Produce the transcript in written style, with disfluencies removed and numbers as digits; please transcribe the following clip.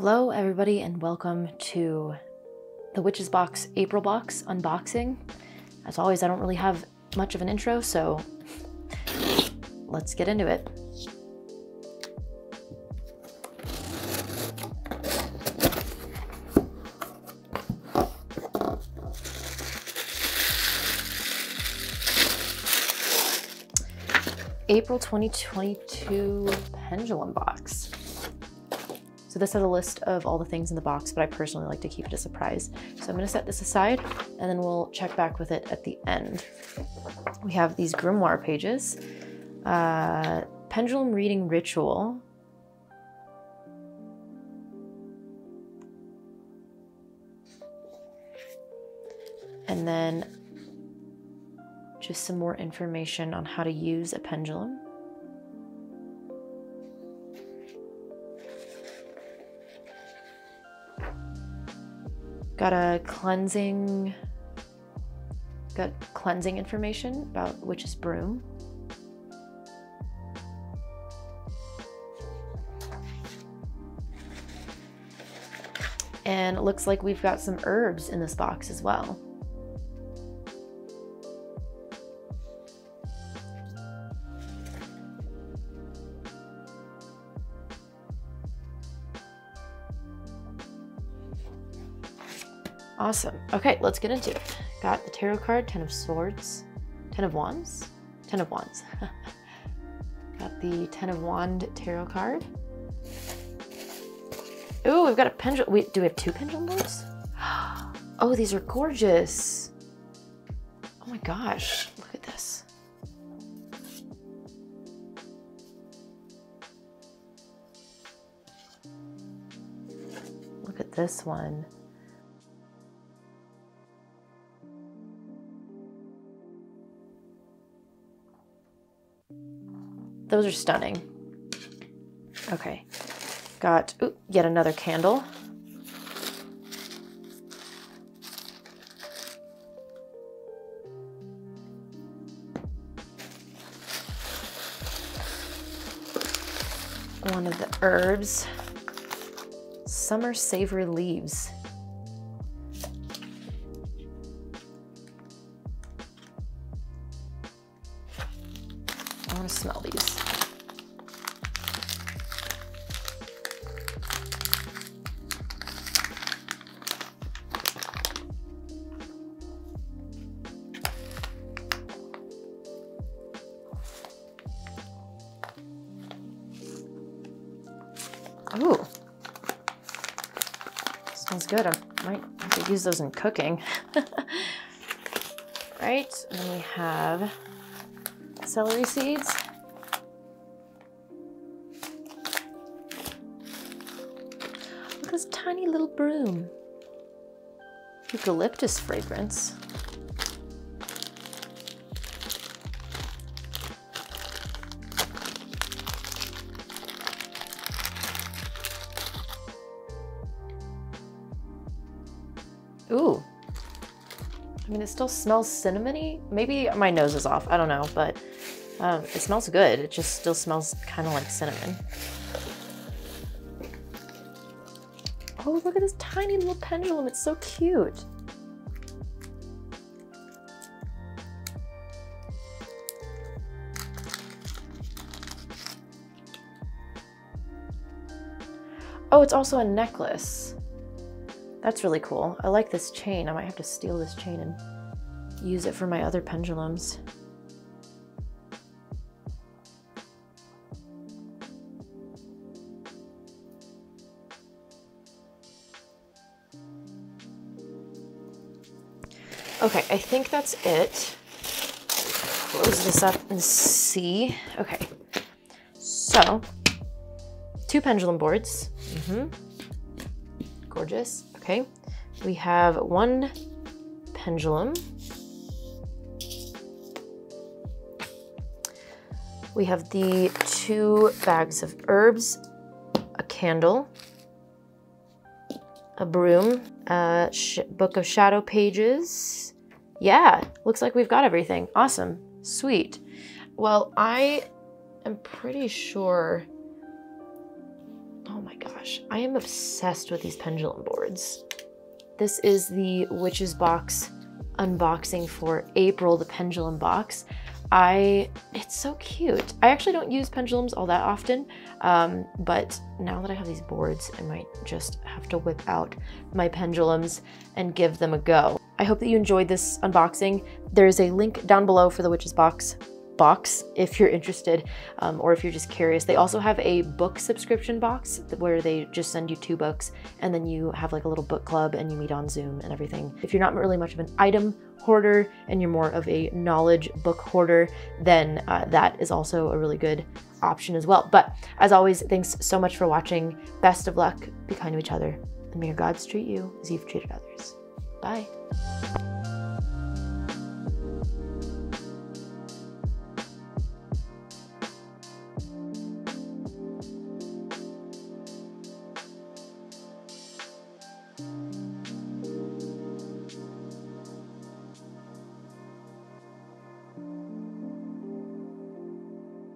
Hello everybody and welcome to the Witches Box April box unboxing. As always, I don't really have much of an intro, so let's get into it. April 2022 Pendulum Box. So this has a list of all the things in the box, but I personally like to keep it a surprise. So I'm going to set this aside and then we'll check back with it at the end. We have these grimoire pages. Pendulum Reading Ritual. And then just some more information on how to use a pendulum. Got a cleansing, information about Witch's Broom. And it looks like we've got some herbs in this box as well. Awesome. Okay, let's get into it. Got the tarot card, Ten of Swords, Ten of Wands. Got the Ten of Wand tarot card. Ooh, we've got a pendulum. Wait, do we have two pendulum boards? Oh, these are gorgeous. Oh my gosh, look at this. Look at this one. Those are stunning. Okay, got yet another candle. One of the herbs, summer savory leaves. I want to smell these. Ooh, smells good. I might have to use those in cooking. Right, and then we have celery seeds. Look at this tiny little broom. Eucalyptus fragrance. Ooh, I mean, it still smells cinnamony. Maybe my nose is off, I don't know, but it smells good. It just still smells kind of like cinnamon. Oh, look at this tiny little pendulum. It's so cute. Oh, it's also a necklace. That's really cool. I like this chain. I might have to steal this chain and use it for my other pendulums. Okay, I think that's it. Close this up and see. Okay, so two pendulum boards. Gorgeous. Okay, we have one pendulum. We have the two bags of herbs, a candle, a broom, a book of shadow pages. Yeah, looks like we've got everything. Awesome. Sweet. Well, I am pretty sure Oh my gosh, I am obsessed with these pendulum boards. This is the Witches Box unboxing for April, the pendulum box. It's so cute. I actually don't use pendulums all that often, but now that I have these boards, I might just have to whip out my pendulums and give them a go. I hope that you enjoyed this unboxing. There is a link down below for the Witches Box if you're interested, or if you're just curious. They also have a book subscription box where they just send you 2 books, and then you have like a little book club and you meet on Zoom and everything. If you're not really much of an item hoarder and you're more of a knowledge book hoarder, then that is also a really good option as well. But as always, thanks so much for watching. Best of luck, be kind to each other, and may your gods treat you as you've treated others. Bye.